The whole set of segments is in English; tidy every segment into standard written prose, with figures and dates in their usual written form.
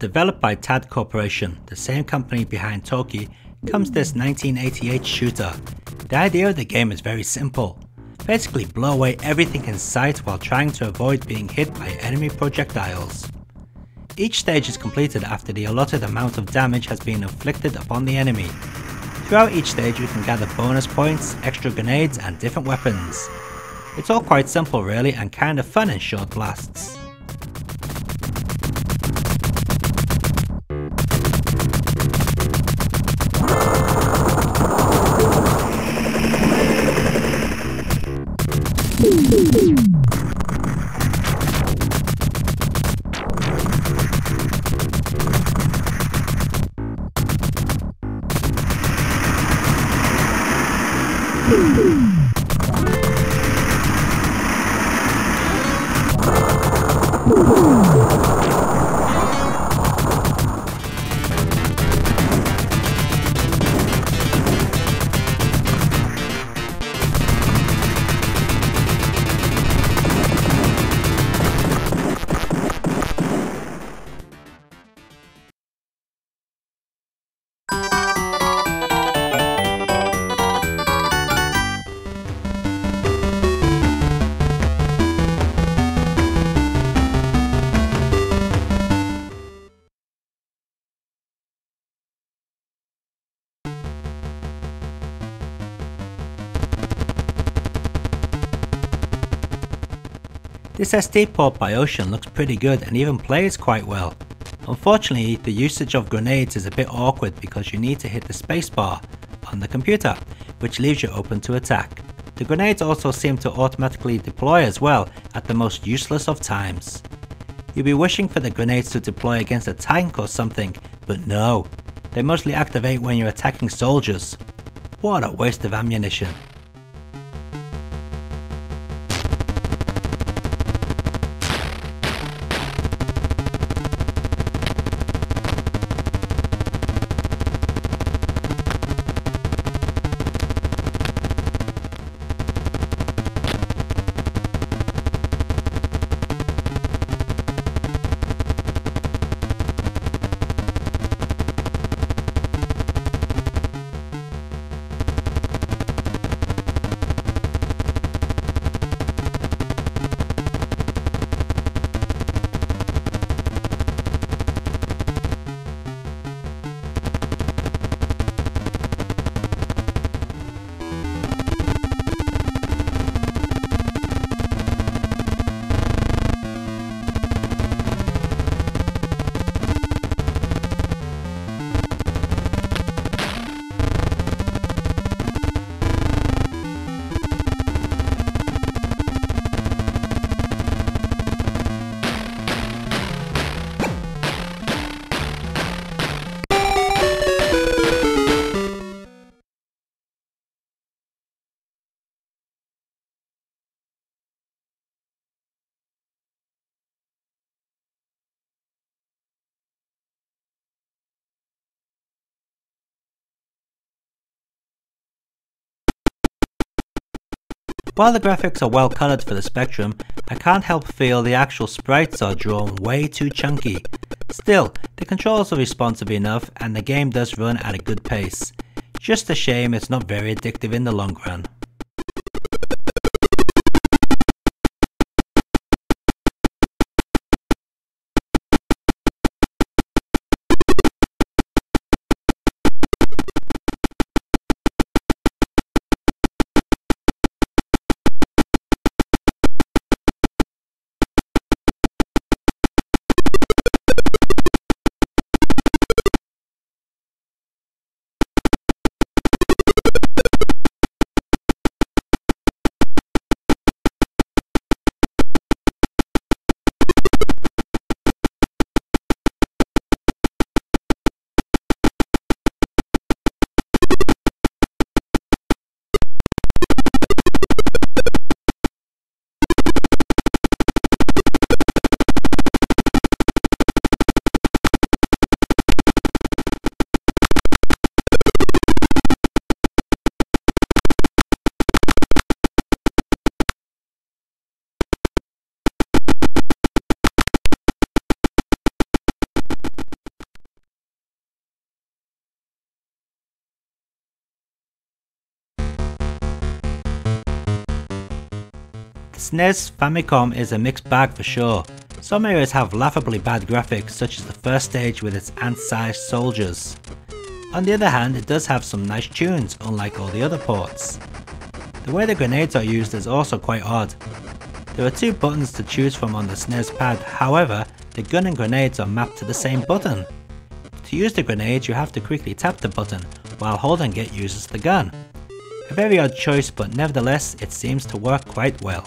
Developed by TAD Corporation, the same company behind Toki, comes this 1988 shooter. The idea of the game is very simple. Basically blow away everything in sight while trying to avoid being hit by enemy projectiles. Each stage is completed after the allotted amount of damage has been inflicted upon the enemy. Throughout each stage you can gather bonus points, extra grenades and different weapons. It's all quite simple really and kinda fun in short blasts. This ST port by Ocean looks pretty good and even plays quite well. Unfortunately, the usage of grenades is a bit awkward because you need to hit the spacebar on the computer, which leaves you open to attack. The grenades also seem to automatically deploy as well at the most useless of times. You'll be wishing for the grenades to deploy against a tank or something, but no. They mostly activate when you're attacking soldiers. What a waste of ammunition. While the graphics are well coloured for the Spectrum, I can't help feel the actual sprites are drawn way too chunky. Still, the controls are responsive enough and the game does run at a good pace. Just a shame it's not very addictive in the long run. SNES Famicom is a mixed bag for sure. Some areas have laughably bad graphics, such as the first stage with its ant-sized soldiers. On the other hand, it does have some nice tunes, unlike all the other ports. The way the grenades are used is also quite odd. There are two buttons to choose from on the SNES pad, however, the gun and grenades are mapped to the same button. To use the grenades, you have to quickly tap the button, while holding it uses the gun. A very odd choice, but nevertheless, it seems to work quite well.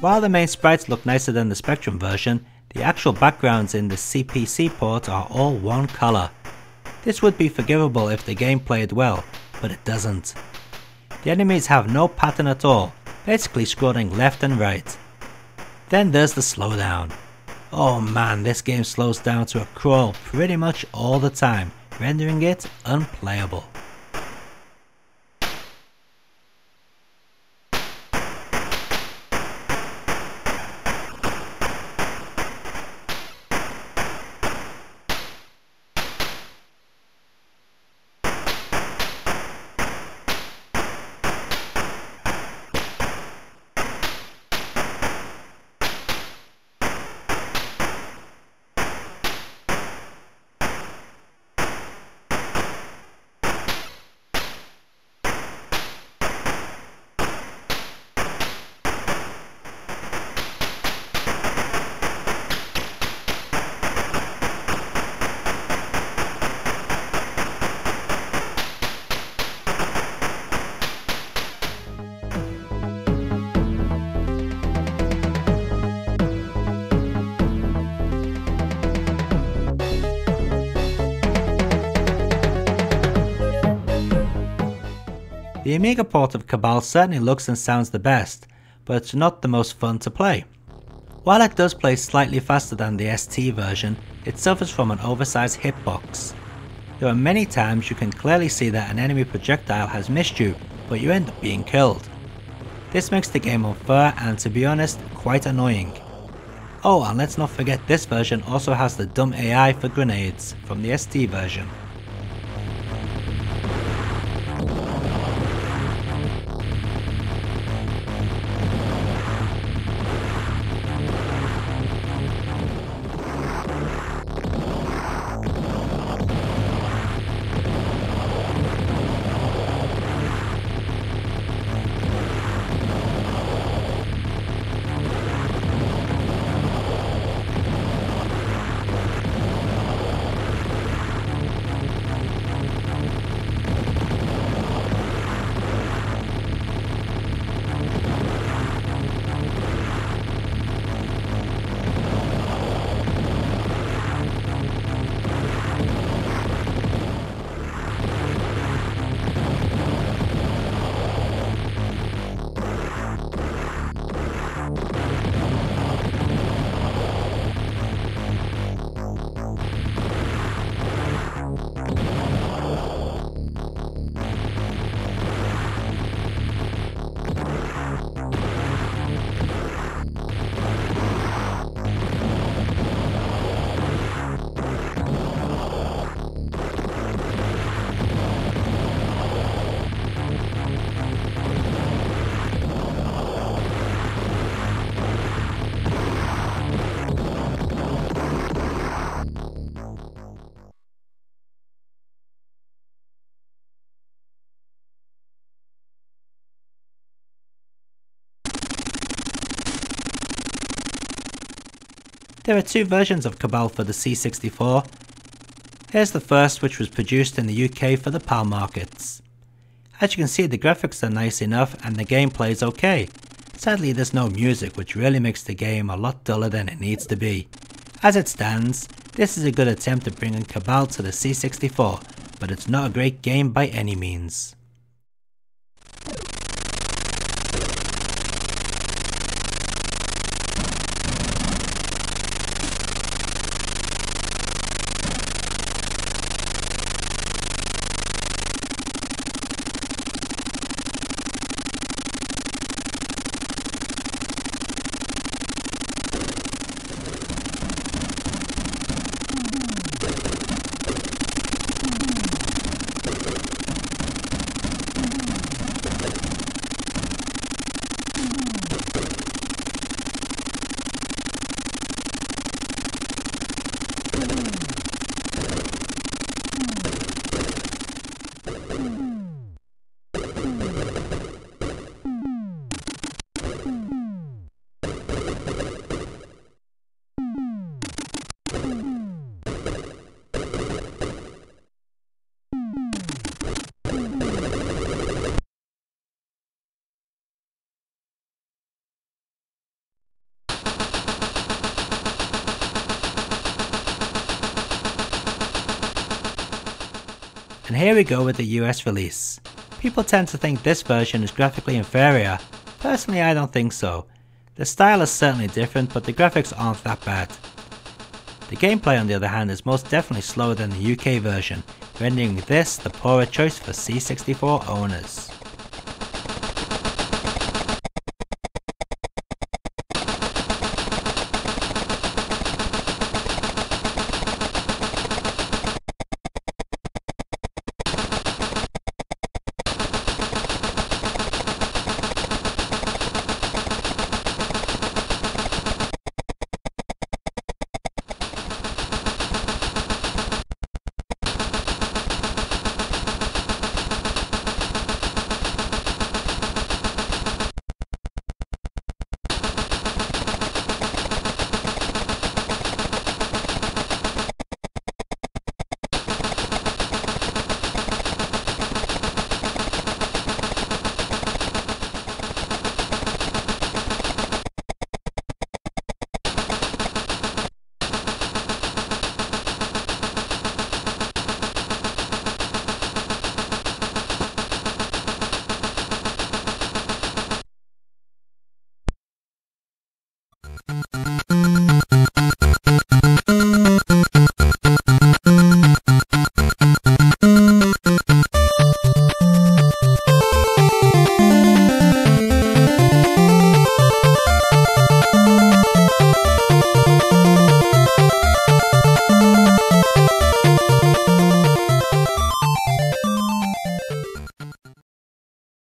While the main sprites look nicer than the Spectrum version, the actual backgrounds in the CPC port are all one colour. This would be forgivable if the game played well, but it doesn't. The enemies have no pattern at all, basically scrolling left and right. Then there's the slowdown. Oh man, this game slows down to a crawl pretty much all the time, rendering it unplayable. The Amiga port of Cabal certainly looks and sounds the best, but it's not the most fun to play. While it does play slightly faster than the ST version, it suffers from an oversized hitbox. There are many times you can clearly see that an enemy projectile has missed you, but you end up being killed. This makes the game unfair and, to be honest, quite annoying. Oh, and let's not forget this version also has the dumb AI for grenades from the ST version. There are two versions of Cabal for the C64. Here's the first, which was produced in the UK for the PAL markets. As you can see, the graphics are nice enough and the game plays okay. Sadly, there's no music, which really makes the game a lot duller than it needs to be. As it stands, this is a good attempt at bringing Cabal to the C64, but it's not a great game by any means. And here we go with the US release. People tend to think this version is graphically inferior. Personally, I don't think so. The style is certainly different, but the graphics aren't that bad. The gameplay, on the other hand, is most definitely slower than the UK version, rendering this the poorer choice for C64 owners.